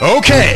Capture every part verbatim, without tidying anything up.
Okay.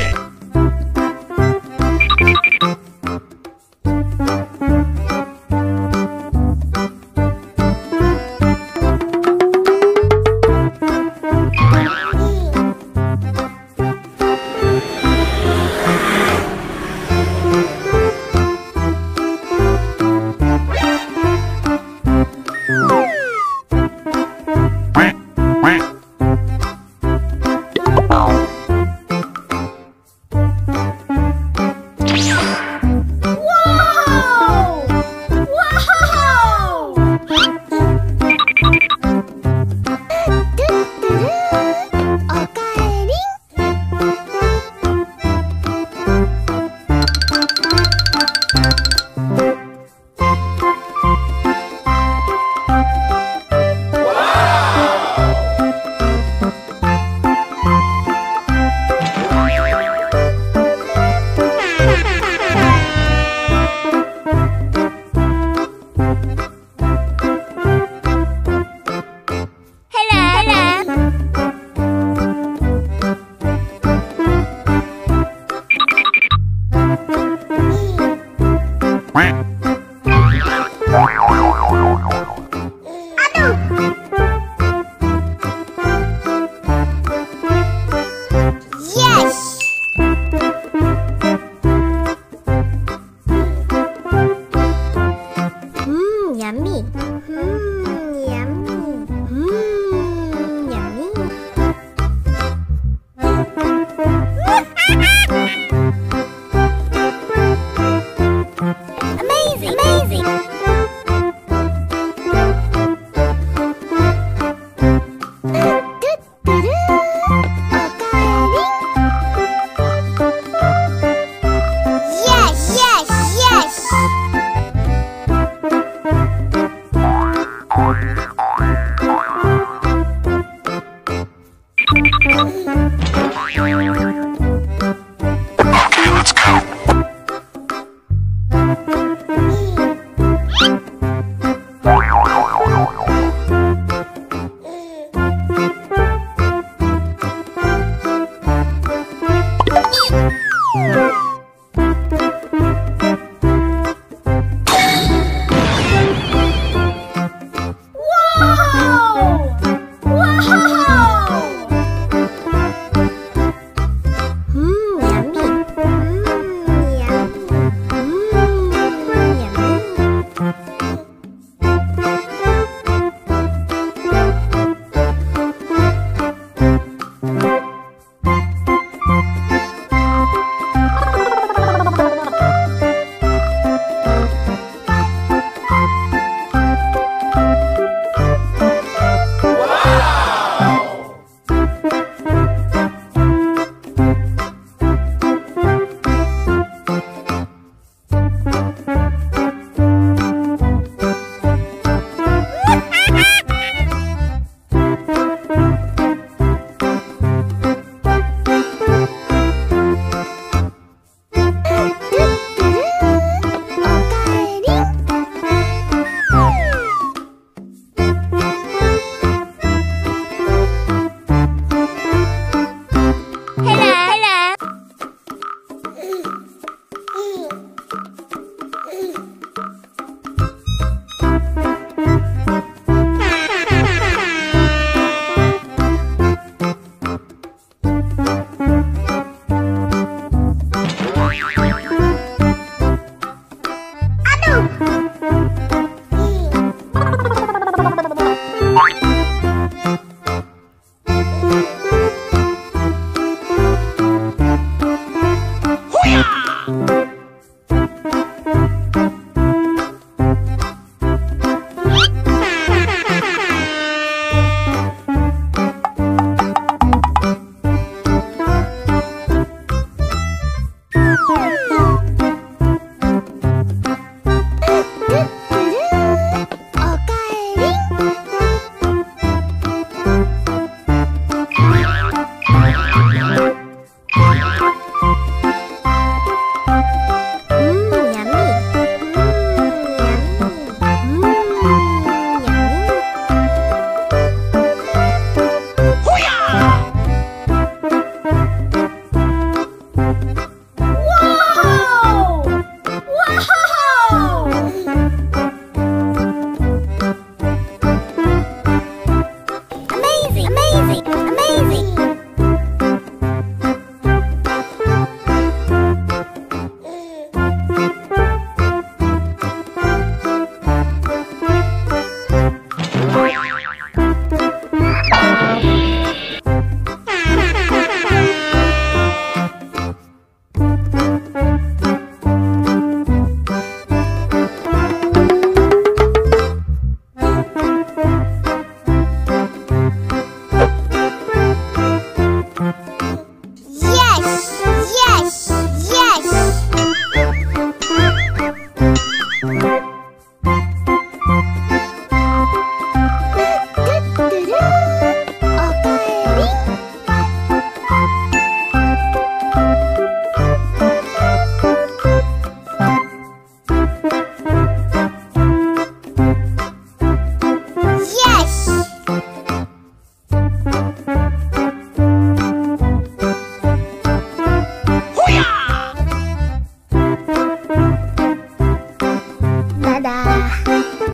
like amazing.